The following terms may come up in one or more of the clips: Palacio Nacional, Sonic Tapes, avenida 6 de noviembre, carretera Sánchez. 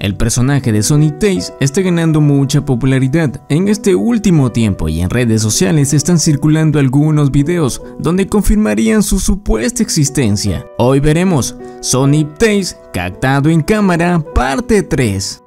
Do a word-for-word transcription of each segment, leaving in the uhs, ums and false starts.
El personaje de Sonic Tapes está ganando mucha popularidad en este último tiempo y en redes sociales están circulando algunos videos donde confirmarían su supuesta existencia. Hoy veremos Sonic Tapes captado en cámara parte tres.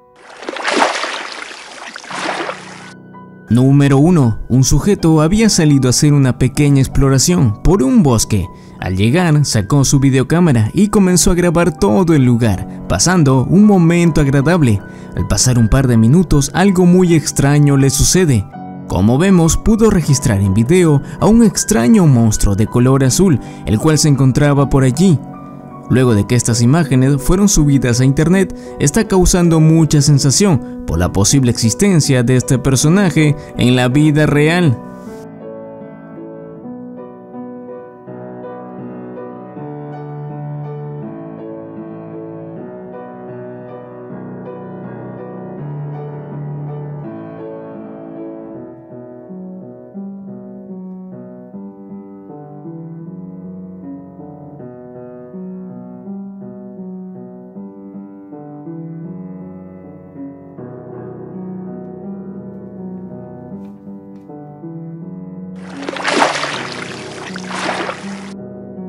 Número uno. Un sujeto había salido a hacer una pequeña exploración por un bosque. Al llegar, sacó su videocámara y comenzó a grabar todo el lugar, pasando un momento agradable. Al pasar un par de minutos, algo muy extraño le sucede. Como vemos, pudo registrar en video a un extraño monstruo de color azul, el cual se encontraba por allí. Luego de que estas imágenes fueron subidas a internet, está causando mucha sensación por la posible existencia de este personaje en la vida real.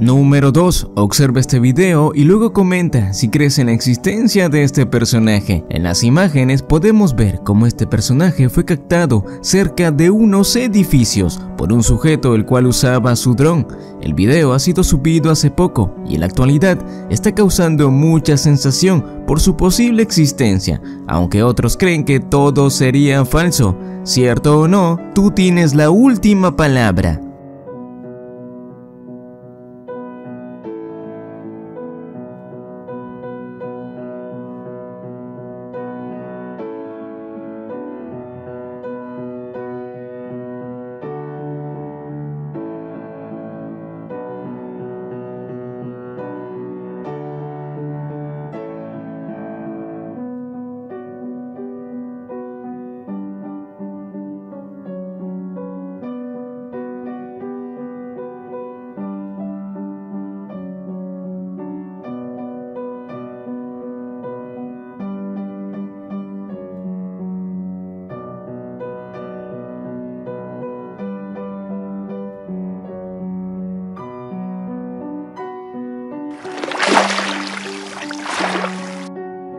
Número dos. Observa este video y luego comenta si crees en la existencia de este personaje. En las imágenes podemos ver cómo este personaje fue captado cerca de unos edificios por un sujeto el cual usaba su dron. El video ha sido subido hace poco y en la actualidad está causando mucha sensación por su posible existencia, aunque otros creen que todo sería falso. ¿Cierto o no? Tú tienes la última palabra.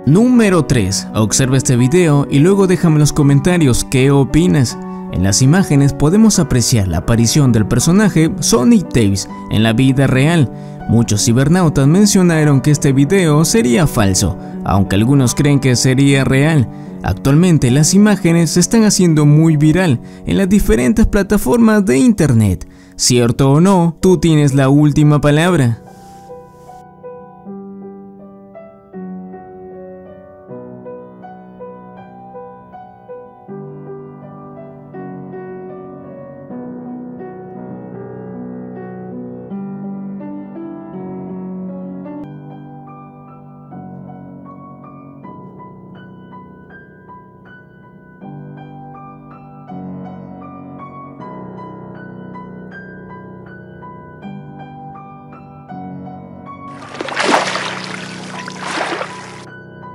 Número tres. Observa este video y luego déjame en los comentarios qué opinas. En las imágenes podemos apreciar la aparición del personaje Sonic Tapes en la vida real. Muchos cibernautas mencionaron que este video sería falso, aunque algunos creen que sería real. Actualmente las imágenes se están haciendo muy viral en las diferentes plataformas de internet. ¿Cierto o no? Tú tienes la última palabra.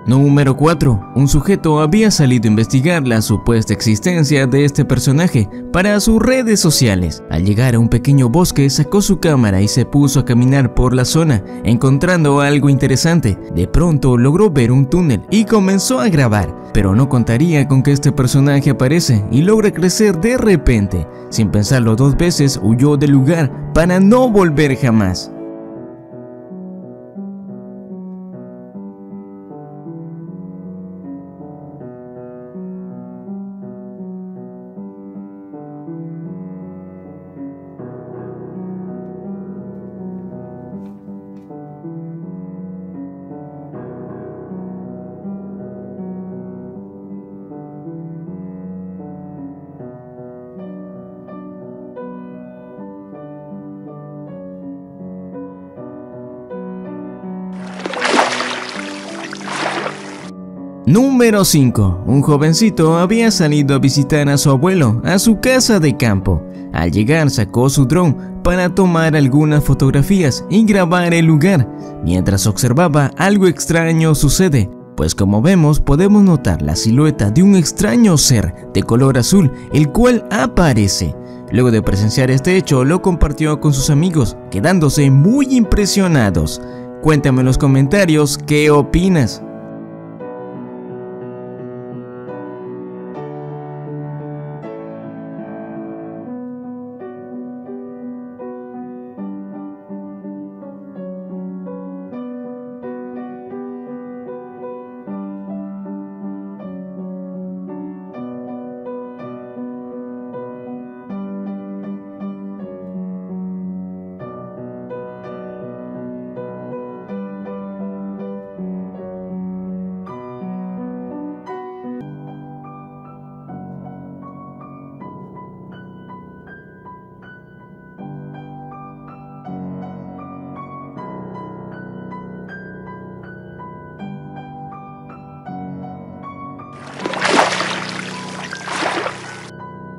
Número cuatro. Un sujeto había salido a investigar la supuesta existencia de este personaje para sus redes sociales. Al llegar a un pequeño bosque, sacó su cámara y se puso a caminar por la zona, encontrando algo interesante. De pronto logró ver un túnel y comenzó a grabar, pero no contaría con que este personaje aparece y logra crecer de repente. Sin pensarlo dos veces, huyó del lugar para no volver jamás. Número cinco. Un jovencito había salido a visitar a su abuelo a su casa de campo. Al llegar sacó su dron para tomar algunas fotografías y grabar el lugar. Mientras observaba, algo extraño sucede. pues como vemos podemos notar la silueta de un extraño ser de color azul, el cual aparece. Luego de presenciar este hecho lo compartió con sus amigos, quedándose muy impresionados. Cuéntame en los comentarios qué opinas.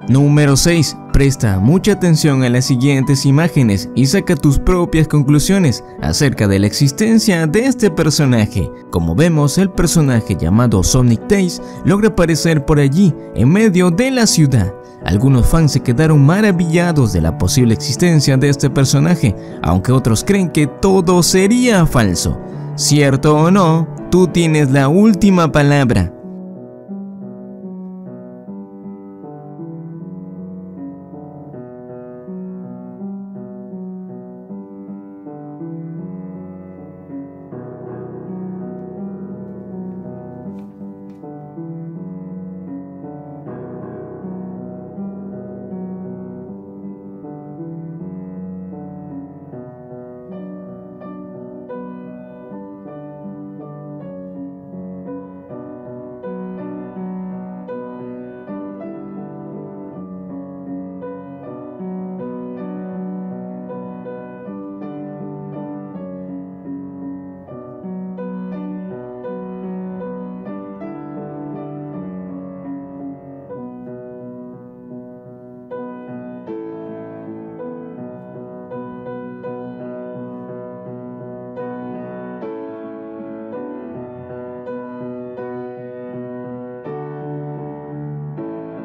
Número seis. Presta mucha atención a las siguientes imágenes y saca tus propias conclusiones acerca de la existencia de este personaje. Como vemos, el personaje llamado Sonic Tapes logra aparecer por allí, en medio de la ciudad. Algunos fans se quedaron maravillados de la posible existencia de este personaje, aunque otros creen que todo sería falso. ¿Cierto o no? Tú tienes la última palabra.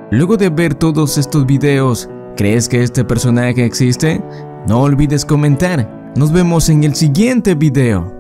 Luego de ver todos estos videos, ¿crees que este personaje existe? No olvides comentar. Nos vemos en el siguiente video.